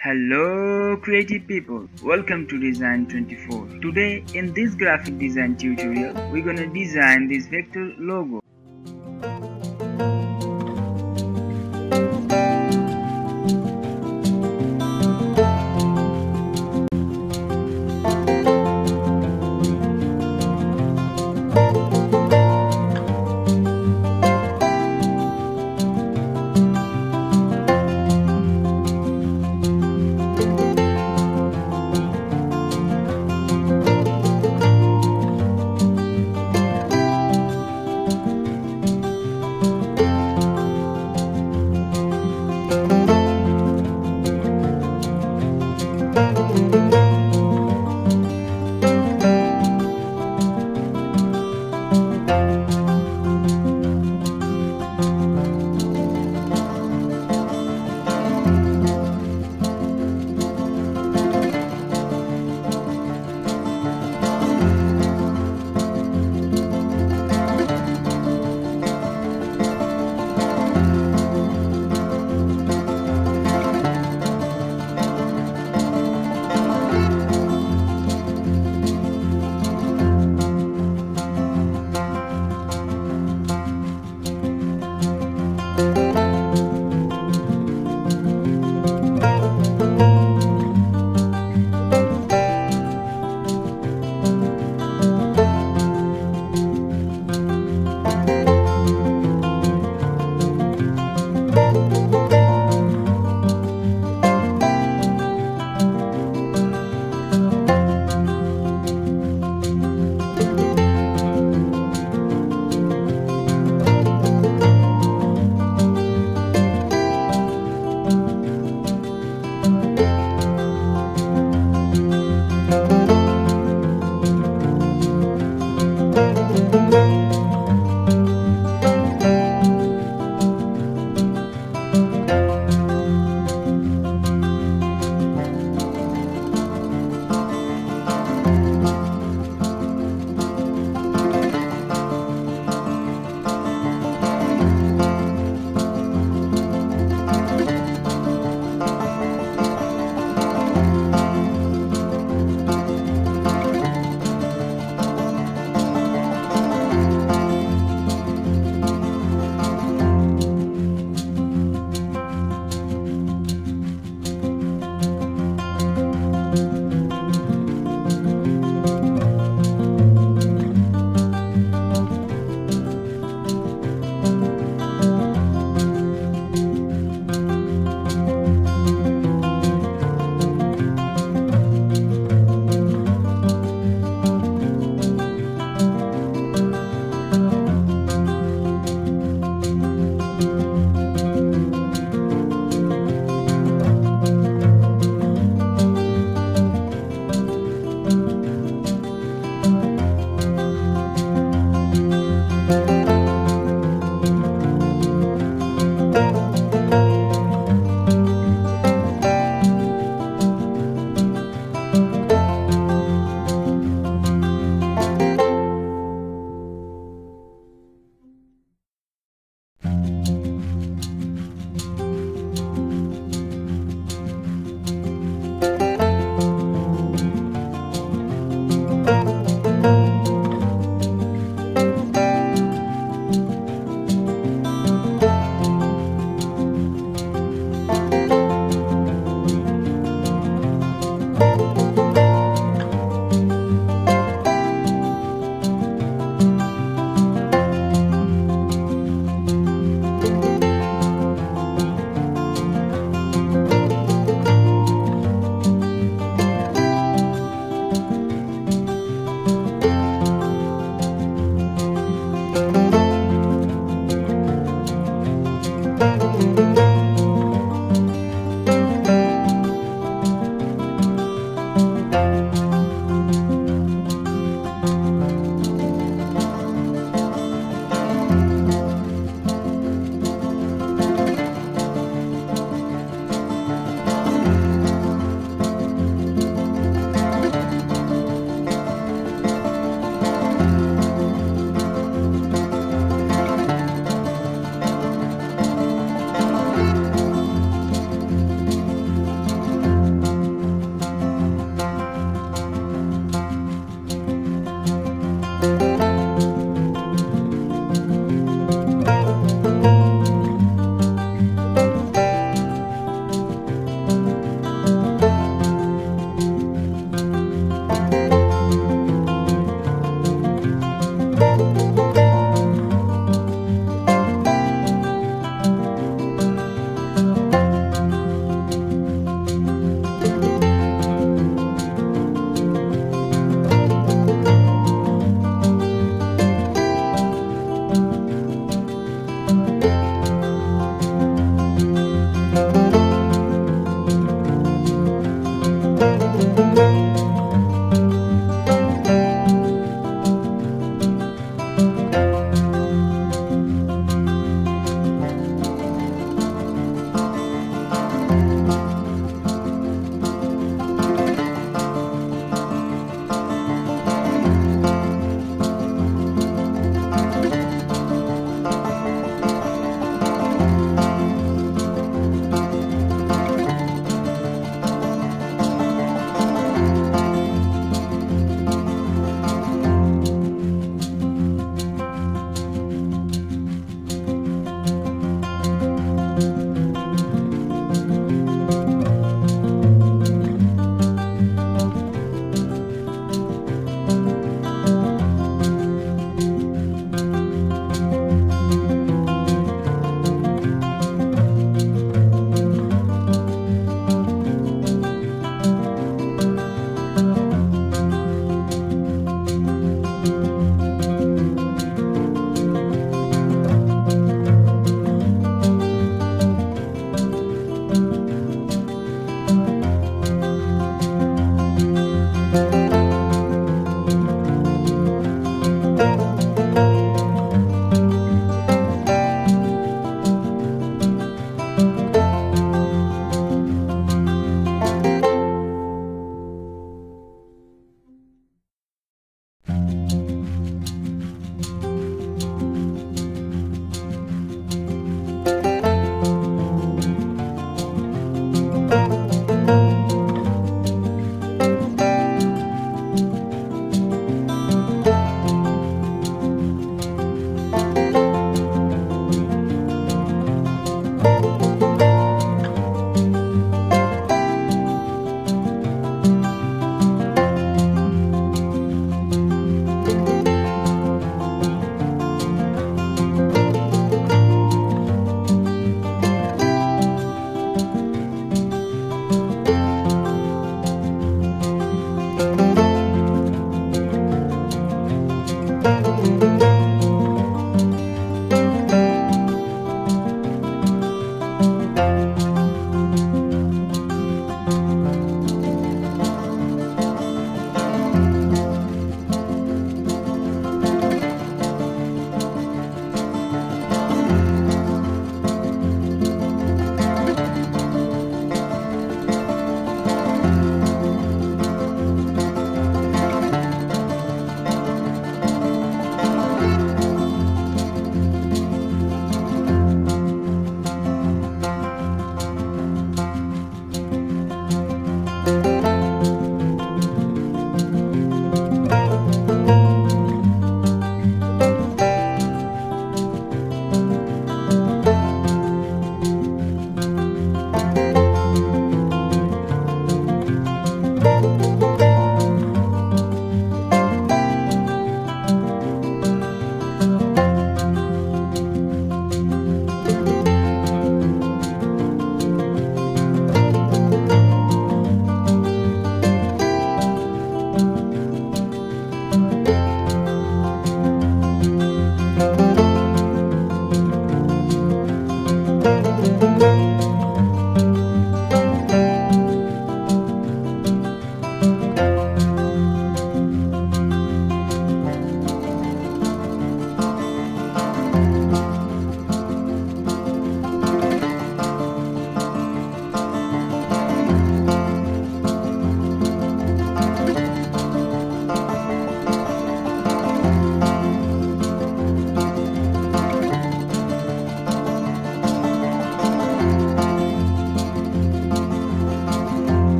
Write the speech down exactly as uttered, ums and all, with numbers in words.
Hello creative people, welcome to Design twenty-four. Today in this graphic design tutorial we're gonna design this vector logo.